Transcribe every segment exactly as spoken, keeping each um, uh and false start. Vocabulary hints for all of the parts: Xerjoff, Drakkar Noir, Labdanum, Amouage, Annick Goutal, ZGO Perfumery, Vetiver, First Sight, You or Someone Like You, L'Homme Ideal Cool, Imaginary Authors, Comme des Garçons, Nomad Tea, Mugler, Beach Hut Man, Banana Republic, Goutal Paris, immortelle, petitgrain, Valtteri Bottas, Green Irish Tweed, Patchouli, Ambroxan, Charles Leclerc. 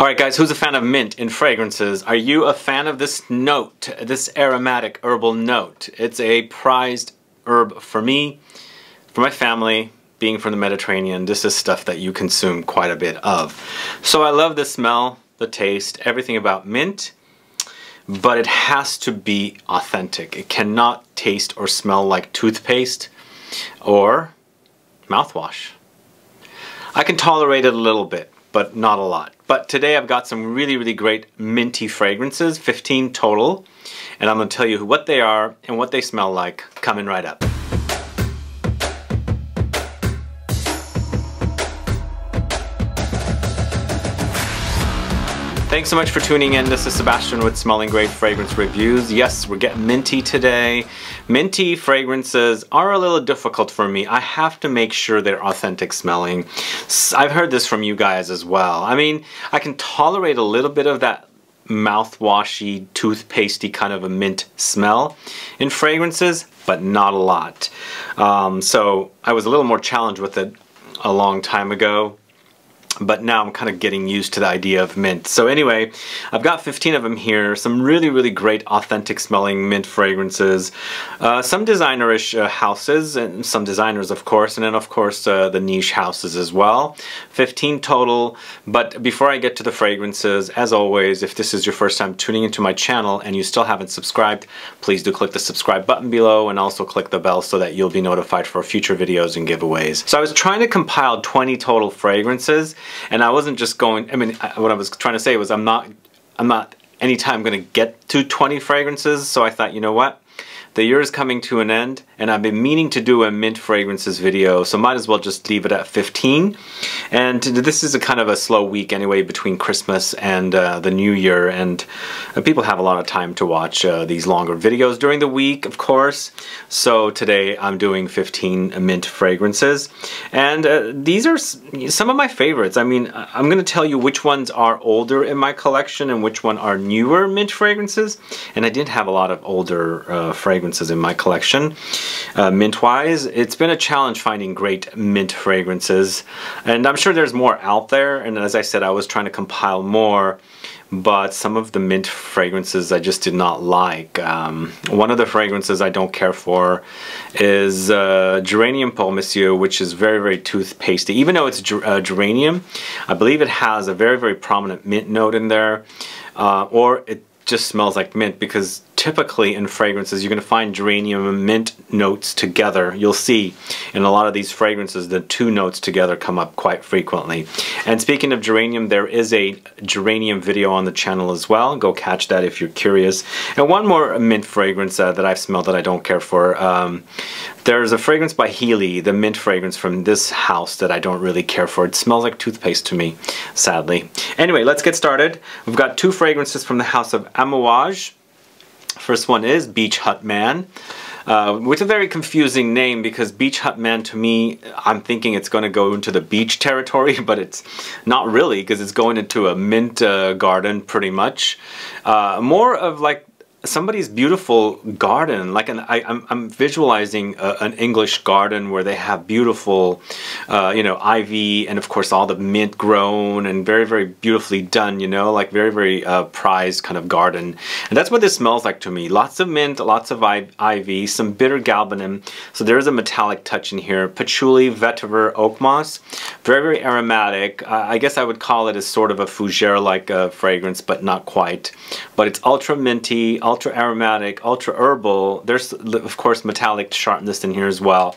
Alright guys, who's a fan of mint in fragrances? Are you a fan of this note, this aromatic herbal note? It's a prized herb for me, for my family, being from the Mediterranean. This is stuff that you consume quite a bit of. So I love the smell, the taste, everything about mint, but it has to be authentic. It cannot taste or smell like toothpaste or mouthwash. I can tolerate it a little bit, but not a lot. But today I've got some really, really great minty fragrances, fifteen total, and I'm going to tell you what they are and what they smell like coming right up. Thanks so much for tuning in. This is Sebastian with Smelling Great Fragrance Reviews. Yes, we're getting minty today. Minty fragrances are a little difficult for me. I have to make sure they're authentic smelling. I've heard this from you guys as well. I mean, I can tolerate a little bit of that mouthwashy, toothpastey kind of a mint smell in fragrances, but not a lot. Um, so I was a little more challenged with it a long time ago, but now I'm kind of getting used to the idea of mint. So anyway, I've got fifteen of them here, some really, really great authentic smelling mint fragrances, uh, some designerish uh, houses, and some designers of course, and then of course uh, the niche houses as well. fifteen total, but before I get to the fragrances, as always, if this is your first time tuning into my channel and you still haven't subscribed, please do click the subscribe button below and also click the bell so that you'll be notified for future videos and giveaways. So I was trying to compile twenty total fragrances, and I wasn't just going, I mean, what I was trying to say was I'm not, I'm not anytime going to get to twenty fragrances, so I thought, you know what? The year is coming to an end, and I've been meaning to do a mint fragrances video, so might as well just leave it at fifteen. And this is a kind of a slow week anyway between Christmas and uh, the New Year, and uh, people have a lot of time to watch uh, these longer videos during the week, of course. So today I'm doing fifteen mint fragrances, and uh, these are some of my favorites. I mean, I'm going to tell you which ones are older in my collection and which one are newer mint fragrances, and I didn't have a lot of older uh, fragrances fragrances in my collection. Uh, mint-wise, it's been a challenge finding great mint fragrances, and I'm sure there's more out there, and as I said, I was trying to compile more, but some of the mint fragrances I just did not like. Um, one of the fragrances I don't care for is uh, Geranium Pour Monsieur, which is very, very toothpastey. Even though it's ger uh, geranium, I believe it has a very, very prominent mint note in there, uh, or it just smells like mint, because typically in fragrances you're going to find geranium and mint notes together. You'll see in a lot of these fragrances the two notes together come up quite frequently. And speaking of geranium, there is a geranium video on the channel as well. Go catch that if you're curious. And one more mint fragrance uh, that I've smelled that I don't care for. Um, there's a fragrance by Healy, the mint fragrance from this house, that I don't really care for. It smells like toothpaste to me, sadly. Anyway, let's get started. We've got two fragrances from the house of Amouage. First one is Beach Hut Man, uh, which is a very confusing name, because Beach Hut Man, to me, I'm thinking it's going to go into the beach territory, but it's not really, because it's going into a mint uh, garden pretty much. Uh, more of like somebody's beautiful garden, like an, I, I'm, I'm visualizing a, an English garden where they have beautiful, uh, you know, ivy, and of course all the mint grown, and very, very beautifully done, you know, like very, very uh, prized kind of garden. And that's what this smells like to me. Lots of mint, lots of ivy, some bitter galbanum. So there is a metallic touch in here. Patchouli, vetiver, oak moss. Very, very aromatic. Uh, I guess I would call it as sort of a fougere-like uh, fragrance, but not quite. But it's ultra minty, ultra aromatic, ultra herbal. There's of course metallic sharpness in here as well,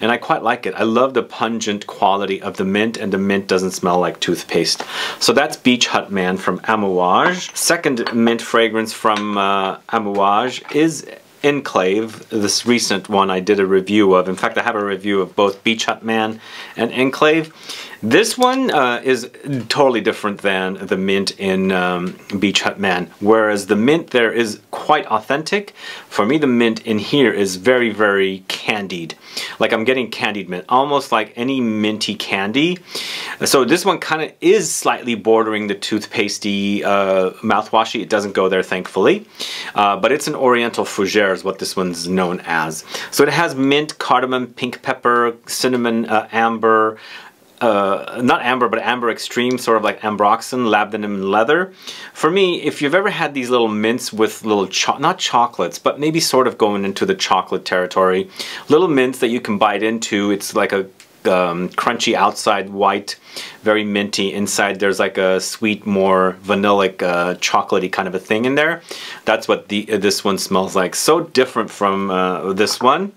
and I quite like it. I love the pungent quality of the mint, and the mint doesn't smell like toothpaste. So that's Beach Hut Man from Amouage. Second mint fragrance from uh, Amouage is Enclave, this recent one I did a review of. In fact, I have a review of both Beach Hut Man and Enclave. This one uh, is totally different than the mint in um, Beach Hut Man, whereas the mint there is quite authentic. For me, the mint in here is very, very candied. Like I'm getting candied mint, almost like any minty candy. So this one kind of is slightly bordering the toothpastey uh, mouthwashy. It doesn't go there, thankfully, uh, but it's an oriental fougere is what this one's known as. So it has mint, cardamom, pink pepper, cinnamon, uh, amber, Uh, not amber, but amber extreme, sort of like ambroxan, labdanum leather. For me, if you've ever had these little mints with little, cho not chocolates, but maybe sort of going into the chocolate territory, little mints that you can bite into, it's like a um, crunchy outside, white, very minty. Inside there's like a sweet, more vanillic, uh, chocolatey kind of a thing in there. That's what the uh, this one smells like. So different from uh, this one.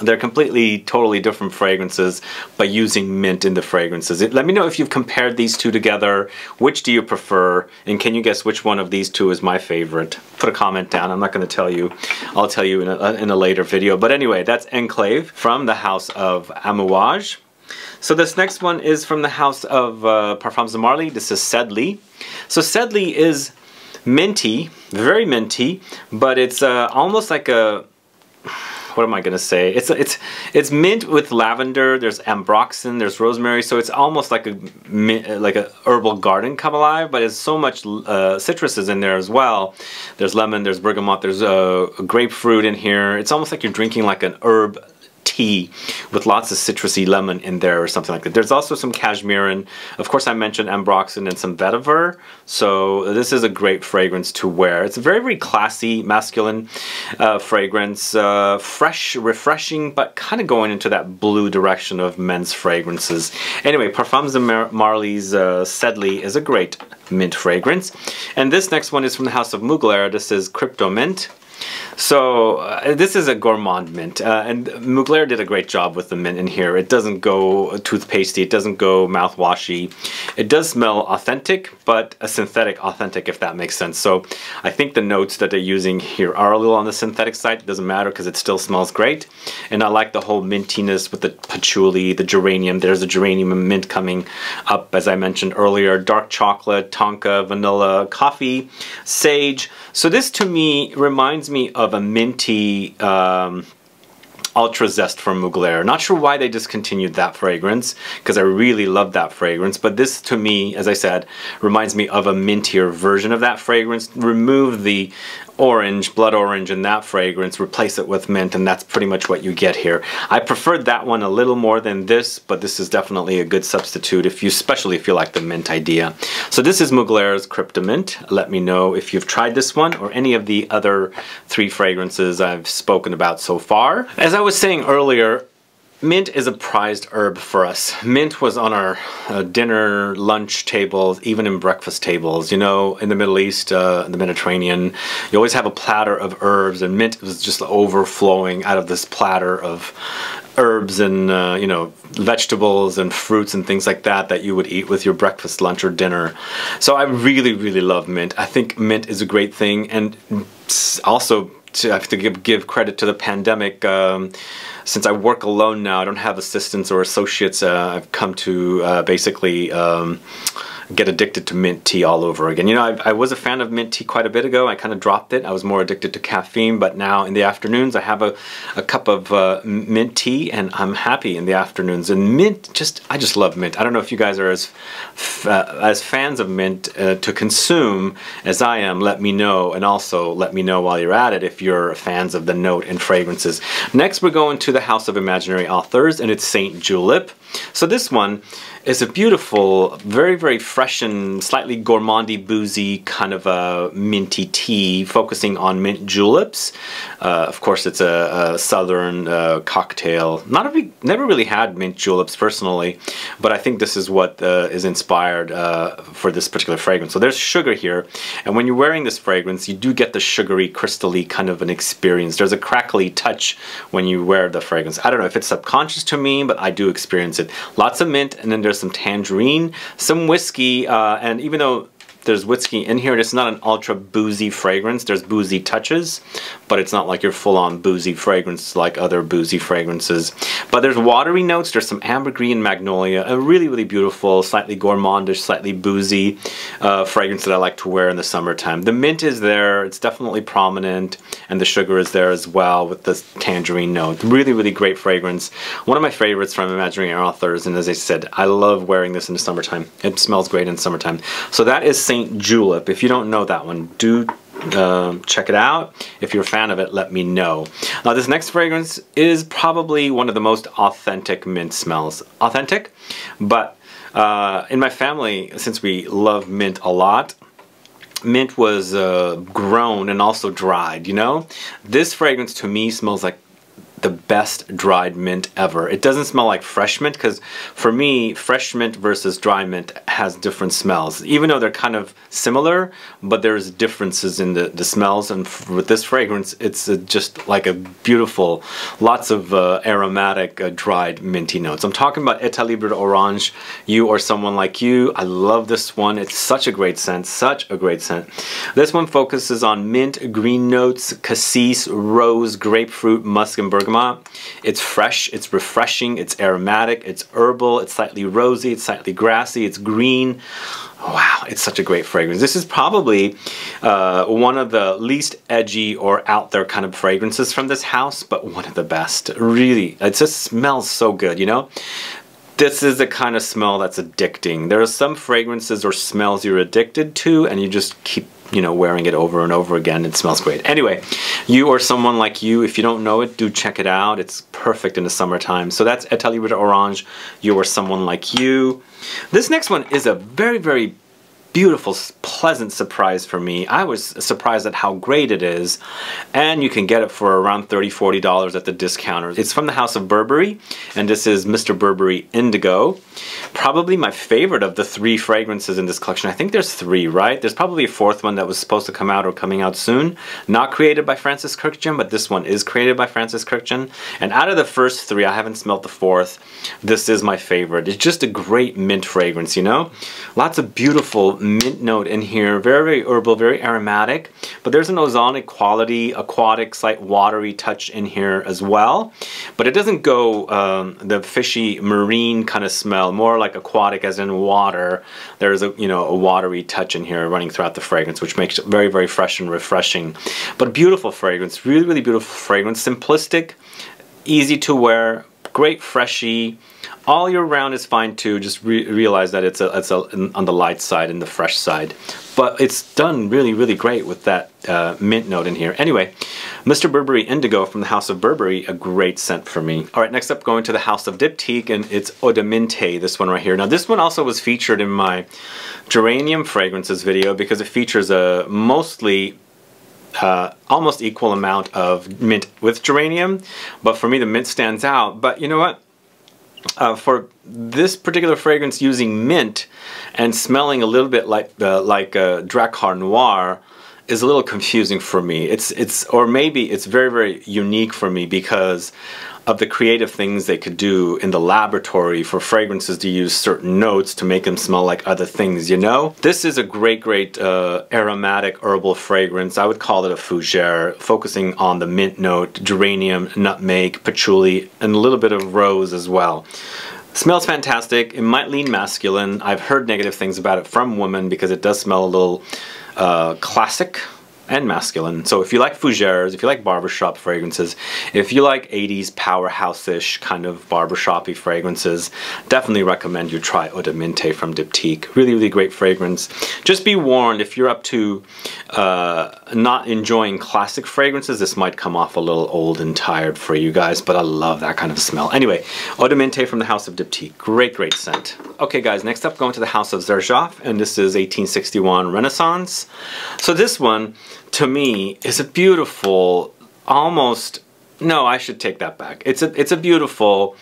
They're completely, totally different fragrances, but using mint in the fragrances. It, let me know if you've compared these two together. Which do you prefer? And can you guess which one of these two is my favorite? Put a comment down. I'm not going to tell you. I'll tell you in a, in a later video. But anyway, that's Enclave from the house of Amouage. So this next one is from the house of uh, Parfums de Marly. This is Sedley. So Sedley is minty, very minty, but it's uh, almost like a... What am I gonna say? It's it's it's mint with lavender. There's ambroxan. There's rosemary. So it's almost like a like a herbal garden come alive. But there's so much uh, citruses in there as well. There's lemon. There's bergamot. There's uh, grapefruit in here. It's almost like you're drinking like an herb tea with lots of citrusy lemon in there or something like that. There's also some cashmere, and of course I mentioned ambroxan and some vetiver. So this is a great fragrance to wear. It's a very, very classy, masculine uh, fragrance. Uh, fresh, refreshing, but kind of going into that blue direction of men's fragrances. Anyway, Parfums de Mar Marly's uh, Sedley is a great mint fragrance. And this next one is from the house of Mugler. This is Cryptomint. So uh, this is a gourmand mint, uh, and Mugler did a great job with the mint in here. It doesn't go toothpastey, it doesn't go mouthwashy. It does smell authentic, but a synthetic authentic, if that makes sense. So I think the notes that they're using here are a little on the synthetic side. It doesn't matter because it still smells great. And I like the whole mintiness with the patchouli, the geranium. There's a geranium mint coming up, as I mentioned earlier. Dark chocolate, tonka, vanilla, coffee, sage. So this to me reminds me of a minty um, Ultra Zest from Mugler. Not sure why they discontinued that fragrance, because I really love that fragrance, but this to me, as I said, reminds me of a mintier version of that fragrance. Remove the orange, blood orange in that fragrance, replace it with mint, and that's pretty much what you get here. I preferred that one a little more than this, but this is definitely a good substitute, if you, especially if you like the mint idea. So this is Mugler's Cryptomint. Let me know if you've tried this one or any of the other three fragrances I've spoken about so far. As I was saying earlier, mint is a prized herb for us. Mint was on our uh, dinner, lunch tables, even in breakfast tables. You know, in the Middle East, uh, in the Mediterranean, you always have a platter of herbs, and mint was just overflowing out of this platter of herbs and, uh, you know, vegetables and fruits and things like that that you would eat with your breakfast, lunch, or dinner. So I really, really love mint. I think mint is a great thing, and also to have to give, give credit to the pandemic. Um, since I work alone now, I don't have assistants or associates, uh, I've come to uh, basically um, get addicted to mint tea all over again. You know, I, I was a fan of mint tea quite a bit ago. I kind of dropped it. I was more addicted to caffeine, but now in the afternoons I have a, a cup of uh, mint tea, and I'm happy in the afternoons. And mint, just, I just love mint. I don't know if you guys are as, uh, as fans of mint uh, to consume as I am. Let me know, and also let me know while you're at it if you're fans of the note and fragrances. Next, we're going to the house of Imaginary Authors, and it's Saint Julep. So this one is a beautiful, very, very fresh and slightly gourmandy, boozy kind of a minty tea, focusing on mint juleps. Uh, of course, it's a, a southern uh, cocktail. Not a big, never really had mint juleps personally, but I think this is what uh, is inspired uh, for this particular fragrance. So there's sugar here, and when you're wearing this fragrance, you do get the sugary, crystally kind of an experience. There's a crackly touch when you wear the fragrance. I don't know if it's subconscious to me, but I do experience it. Lots of mint, and then there's some tangerine, some whiskey, uh, and even though there's whiskey in here, it's not an ultra boozy fragrance. There's boozy touches, but it's not like your full-on boozy fragrance like other boozy fragrances. But there's watery notes, there's some ambergris, magnolia, a really, really beautiful, slightly gourmandish, slightly boozy uh, fragrance that I like to wear in the summertime. The mint is there, it's definitely prominent, and the sugar is there as well with the tangerine note. Really, really great fragrance. One of my favorites from Imaginary Authors, and as I said, I love wearing this in the summertime. It smells great in summertime. So that is Saint Julep. If you don't know that one, do Um, check it out. If you're a fan of it, let me know. Now, uh, this next fragrance is probably one of the most authentic mint smells. Authentic, but uh, in my family, since we love mint a lot, mint was uh, grown and also dried, you know? This fragrance to me smells like the best dried mint ever. It doesn't smell like fresh mint, because for me, fresh mint versus dry mint has different smells. Even though they're kind of similar, but there's differences in the, the smells, and f with this fragrance, it's uh, just like a beautiful, lots of uh, aromatic uh, dried minty notes. I'm talking about Etat Libre d'Orange, You or Someone Like You. I love this one. It's such a great scent, such a great scent. This one focuses on mint, green notes, cassis, rose, grapefruit, musk, and bergamot. It's fresh, it's refreshing, it's aromatic, it's herbal, it's slightly rosy, it's slightly grassy, it's green. Wow, it's such a great fragrance. This is probably uh, one of the least edgy or out there kind of fragrances from this house, but one of the best. Really, it just smells so good, you know? This is the kind of smell that's addicting. There are some fragrances or smells you're addicted to and you just keep, you know, wearing it over and over again. It smells great. Anyway, You or Someone Like You, if you don't know it, do check it out. It's perfect in the summertime. So that's Etat Libre d'Orange, You or Someone Like You. This next one is a very, very beautiful, pleasant surprise for me. I was surprised at how great it is, and you can get it for around thirty, forty dollars at the discounters. It's from the House of Burberry, and this is Mister Burberry Indigo. Probably my favorite of the three fragrances in this collection. I think there's three, right? There's probably a fourth one that was supposed to come out or coming out soon. Not created by Francis Kurkdjian, but this one is created by Francis Kurkdjian. And out of the first three, I haven't smelled the fourth. This is my favorite. It's just a great mint fragrance, you know? Lots of beautiful mint note in here, very, very herbal, very aromatic, but there's an ozonic quality, aquatic, slight watery touch in here as well, but it doesn't go um, the fishy marine kind of smell, more like aquatic as in water. There's a, you know, a watery touch in here running throughout the fragrance, which makes it very, very fresh and refreshing, but beautiful fragrance, really, really beautiful fragrance, simplistic, easy to wear, great freshy. All year round is fine too, just re realize that it's, a, it's a, on the light side and the fresh side. But it's done really, really great with that uh, mint note in here. Anyway, Mister Burberry Indigo from the House of Burberry, a great scent for me. All right, next up, going to the House of Diptyque, and it's Eau de Menthe, this one right here. Now, this one also was featured in my Geranium Fragrances video because it features a mostly Uh, almost equal amount of mint with geranium, but for me the mint stands out. But you know what? Uh, for this particular fragrance, using mint and smelling a little bit like uh, like uh, Drakkar Noir is a little confusing for me. It's it's or maybe it's very, very unique for me because of the creative things they could do in the laboratory for fragrances to use certain notes to make them smell like other things, you know? This is a great, great uh, aromatic herbal fragrance. I would call it a fougere, focusing on the mint note, geranium, nutmeg, patchouli, and a little bit of rose as well. Smells fantastic. It might lean masculine. I've heard negative things about it from women because it does smell a little uh, classic and masculine. So if you like fougeres, if you like barbershop fragrances, if you like eighties powerhouse-ish kind of barbershop-y fragrances, definitely recommend you try Eau de Menthe from Diptyque. Really, really great fragrance. Just be warned, if you're up to uh, not enjoying classic fragrances, this might come off a little old and tired for you guys, but I love that kind of smell. Anyway, Eau de Menthe from the House of Diptyque. Great, great scent. Okay guys, next up, going to the House of Xerjoff, and this is eighteen sixty-one Renaissance. So this one, to me, is a beautiful, almost, no, I should take that back. It's a, it's a beautiful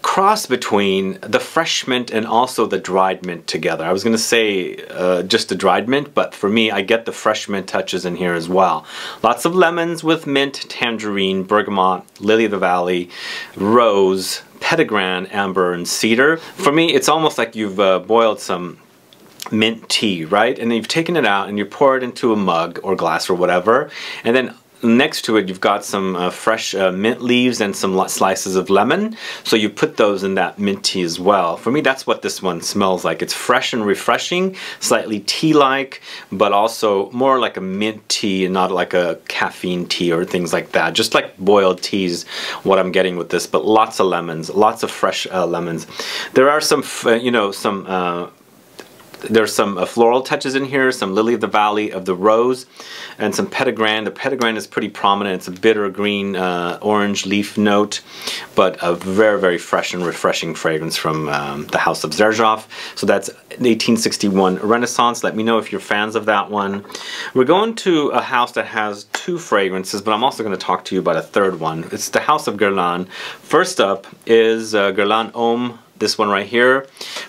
cross between the fresh mint and also the dried mint together. I was going to say uh, just the dried mint, but for me, I get the fresh mint touches in here as well. Lots of lemons with mint, tangerine, bergamot, lily of the valley, rose, petitgrain, amber, and cedar. For me, it's almost like you've uh, boiled some mint tea, right? And then you've taken it out and you pour it into a mug or glass or whatever, and then next to it you've got some uh, fresh uh, mint leaves and some slices of lemon, so you put those in that mint tea as well. For me, that's what this one smells like. It's fresh and refreshing, slightly tea-like, but also more like a mint tea and not like a caffeine tea or things like that. Just like boiled teas, what I'm getting with this, but lots of lemons, lots of fresh uh, lemons. There are some, uh, you know, some uh, There's some uh, floral touches in here, some Lily of the Valley of the Rose, and some Petitgrain. The Petitgrain is pretty prominent. It's a bitter green uh, orange leaf note, but a very, very fresh and refreshing fragrance from um, the House of Xerjoff. So that's eighteen sixty-one Renaissance. Let me know if you're fans of that one. We're going to a house that has two fragrances, but I'm also going to talk to you about a third one. It's the House of Guerlain. First up is uh, Guerlain Homme. This one right here.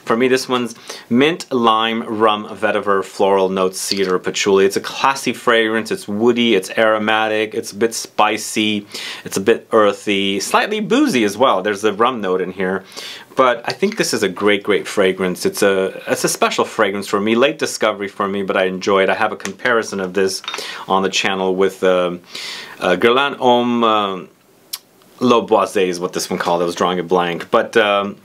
For me, this one's mint, lime, rum, vetiver, floral notes, cedar, patchouli. It's a classy fragrance. It's woody, it's aromatic, it's a bit spicy, it's a bit earthy, slightly boozy as well. There's a rum note in here. But I think this is a great, great fragrance. It's a it's a special fragrance for me, late discovery for me, but I enjoy it. I have a comparison of this on the channel with uh, uh, Guerlain Homme uh, L'Eau Boisée is what this one called. I was drawing a blank. But um,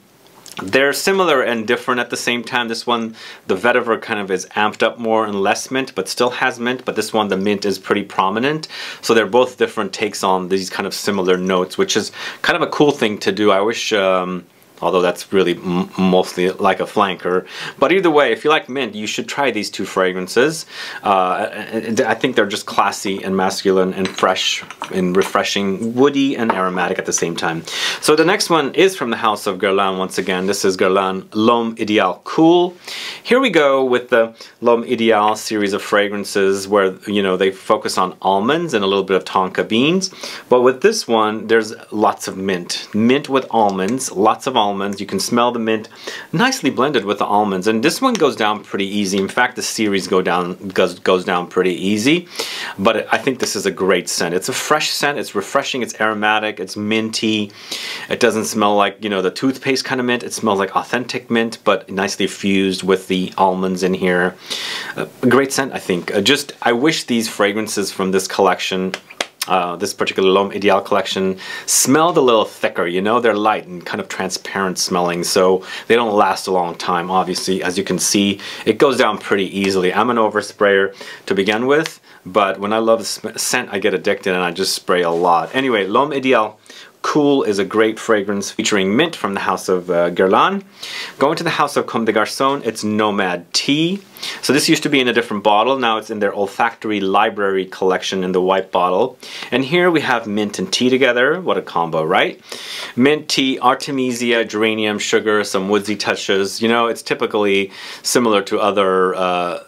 they're similar and different at the same time. This one, the vetiver kind of is amped up more and less mint, but still has mint. But this one, the mint is pretty prominent. So they're both different takes on these kind of similar notes, which is kind of a cool thing to do. I wish, um, although that's really m mostly like a flanker. But either way, if you like mint, you should try these two fragrances. Uh, I think they're just classy and masculine and fresh and refreshing, woody and aromatic at the same time. So the next one is from the House of Guerlain once again. This is Guerlain L'Homme Ideal Cool. Here we go with the L'Homme Ideal series of fragrances where, you know, they focus on almonds and a little bit of tonka beans. But with this one, there's lots of mint. Mint with almonds, lots of almonds. Almonds. You can smell the mint nicely blended with the almonds, and this one goes down pretty easy. In fact, the series go down goes, goes down pretty easy, but I think this is a great scent. It's a fresh scent. It's refreshing. It's aromatic. It's minty. It doesn't smell like, you know, the toothpaste kind of mint. It smells like authentic mint, but nicely fused with the almonds in here. Uh, a great scent, I think. Uh, just I wish these fragrances from this collection, Uh, this particular L'Homme Ideal collection, smelled a little thicker. You know, they're light and kind of transparent smelling, so they don't last a long time. Obviously, as you can see, it goes down pretty easily. I'm an oversprayer to begin with, but when I love the scent, I get addicted and I just spray a lot. Anyway, L'Homme Ideal Cool is a great fragrance featuring mint from the House of uh, Guerlain. Going to the House of Comme des Garçons, it's Nomad Tea. So this used to be in a different bottle. Now it's in their olfactory library collection in the white bottle. And here we have mint and tea together. What a combo, right? Mint, tea, artemisia, geranium, sugar, some woodsy touches. You know, it's typically similar to other uh,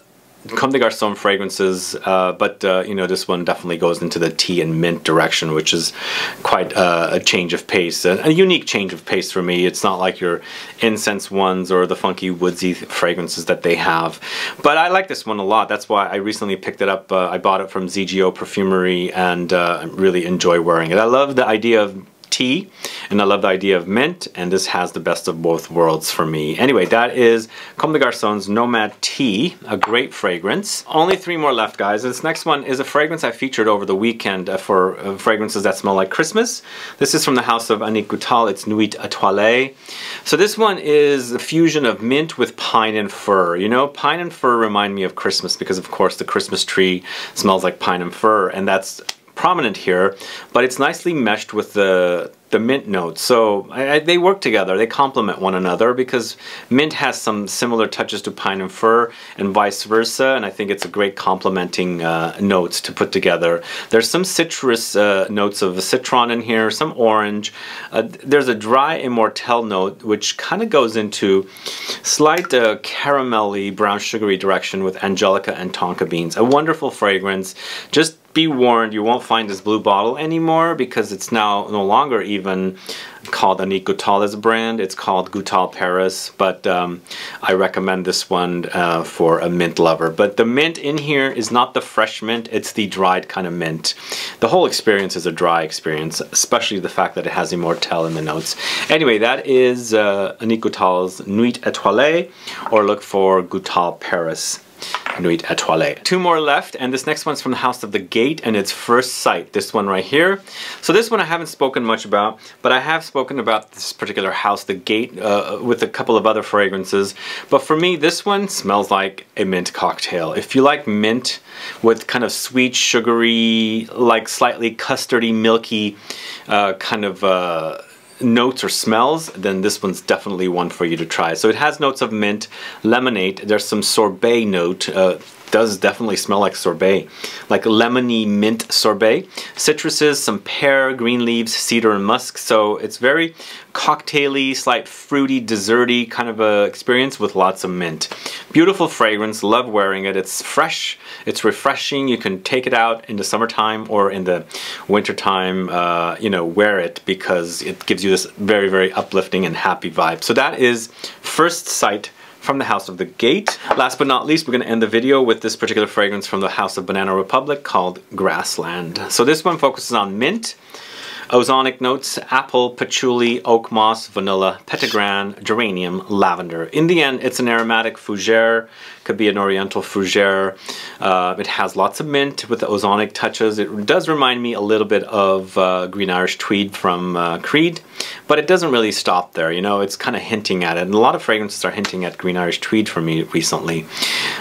Comme des Garçons fragrances, uh, but uh, you know, this one definitely goes into the tea and mint direction, which is quite uh, a change of pace, a, a unique change of pace for me. It's not like your incense ones or the funky woodsy fragrances that they have, but I like this one a lot. That's why I recently picked it up. Uh, I bought it from Z G O Perfumery and uh, really enjoy wearing it. I love the idea of tea, and I love the idea of mint, and this has the best of both worlds for me. Anyway, that is Comme des Garçons Nomad Tea, a great fragrance. Only three more left, guys. This next one is a fragrance I featured over the weekend for fragrances that smell like Christmas. This is from the House of Annick Goutal. It's Nuit Étoilée. So this one is a fusion of mint with pine and fir. You know, pine and fir remind me of Christmas because, of course, the Christmas tree smells like pine and fir, and that's prominent here, but it's nicely meshed with the the mint note. So I, I, they work together. They complement one another because mint has some similar touches to pine and fir and vice versa, and I think it's a great complementing uh, notes to put together. There's some citrus uh, notes of citron in here, some orange. Uh, there's a dry immortelle note which kind of goes into slight uh, caramelly brown sugary direction with angelica and tonka beans. A wonderful fragrance. Just be warned, you won't find this blue bottle anymore because it's now no longer even called Annick Goutal as a brand. It's called Goutal Paris, but um, I recommend this one uh, for a mint lover. But the mint in here is not the fresh mint, it's the dried kind of mint. The whole experience is a dry experience, especially the fact that it has immortelle in the notes. Anyway, that is uh, Annick Goutal's Nuit Étoilée, or look for Goutal Paris. Nuit Étoilée. Two more left, and this next one's from the House of the Gate, and it's First Sight. This one right here. So this one I haven't spoken much about, but I have spoken about this particular house, the Gate, uh, with a couple of other fragrances. But for me, this one smells like a mint cocktail. If you like mint with kind of sweet, sugary, like slightly custardy, milky uh, kind of uh, notes or smells, then this one's definitely one for you to try. So it has notes of mint, lemonade, there's some sorbet note, uh, does definitely smell like sorbet, like lemony mint sorbet, citruses, some pear, green leaves, cedar and musk. So it's very cocktaily, slight fruity, desserty kind of a experience with lots of mint. Beautiful fragrance, love wearing it. It's fresh, it's refreshing. You can take it out in the summertime or in the wintertime, uh, you know, wear it because it gives you this very, very uplifting and happy vibe. So that is First Sight from the House of the Gate. Last but not least, we're gonna end the video with this particular fragrance from the House of Banana Republic called Grassland. So this one focuses on mint, ozonic notes, apple, patchouli, oak moss, vanilla, petitgrain, geranium, lavender. In the end, it's an aromatic fougere, could be an oriental fougere. Uh, it has lots of mint with the ozonic touches. It does remind me a little bit of uh, Green Irish Tweed from uh, Creed, but it doesn't really stop there, you know, it's kind of hinting at it. And a lot of fragrances are hinting at Green Irish Tweed for me recently,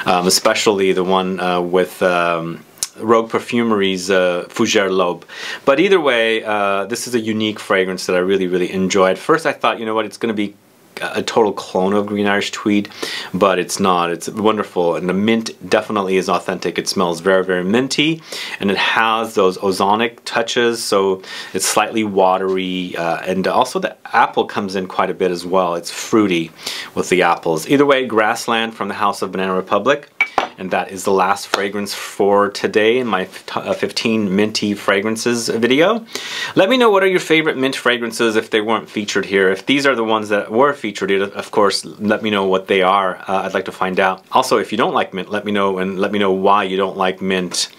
um, especially the one uh, with um, Rogue Perfumery's uh, Fougere Lobe. But either way, uh, this is a unique fragrance that I really, really enjoyed. First I thought, you know what, it's going to be a total clone of Green Irish Tweed, but it's not. It's wonderful, and the mint definitely is authentic. It smells very, very minty, and it has those ozonic touches, so it's slightly watery, uh, and also the apple comes in quite a bit as well. It's fruity with the apples. Either way, Grassland from the House of Banana Republic. And that is the last fragrance for today in my fifteen minty fragrances video. Let me know what are your favorite mint fragrances if they weren't featured here. If these are the ones that were featured here, of course, let me know what they are. Uh, I'd like to find out. Also, if you don't like mint, let me know, and let me know why you don't like mint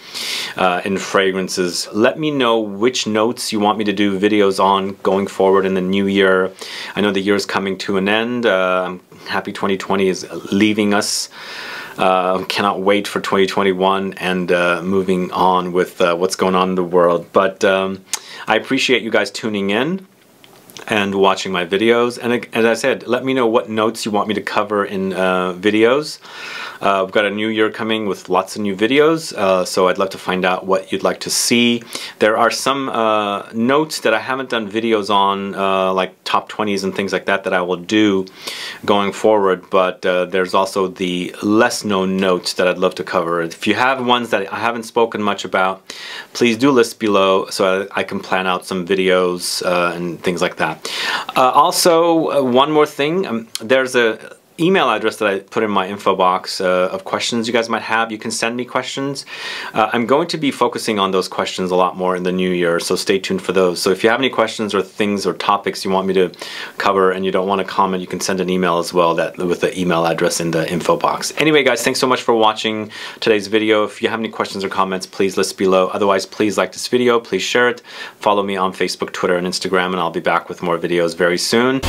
uh, in fragrances. Let me know which notes you want me to do videos on going forward in the new year. I know the year is coming to an end. Uh, happy twenty twenty is leaving us. Uh, cannot wait for twenty twenty-one and uh, moving on with uh, what's going on in the world. But um, I appreciate you guys tuning in and watching my videos. And as I said, let me know what notes you want me to cover in uh, videos. Uh, we've got a new year coming with lots of new videos, uh, so I'd love to find out what you'd like to see. There are some uh, notes that I haven't done videos on, uh, like top twenties and things like that, that I will do going forward, but uh, there's also the less known notes that I'd love to cover. If you have ones that I haven't spoken much about, please do list below so I, I can plan out some videos uh, and things like that. Uh, also, uh, one more thing, um, there's a email address that I put in my info box uh, of questions you guys might have. You can send me questions. Uh, I'm going to be focusing on those questions a lot more in the new year, so stay tuned for those. So if you have any questions or things or topics you want me to cover and you don't want to comment, you can send an email as well that with the email address in the info box. Anyway guys, thanks so much for watching today's video. If you have any questions or comments, please list below. Otherwise, please like this video, please share it, follow me on Facebook, Twitter, and Instagram, and I'll be back with more videos very soon.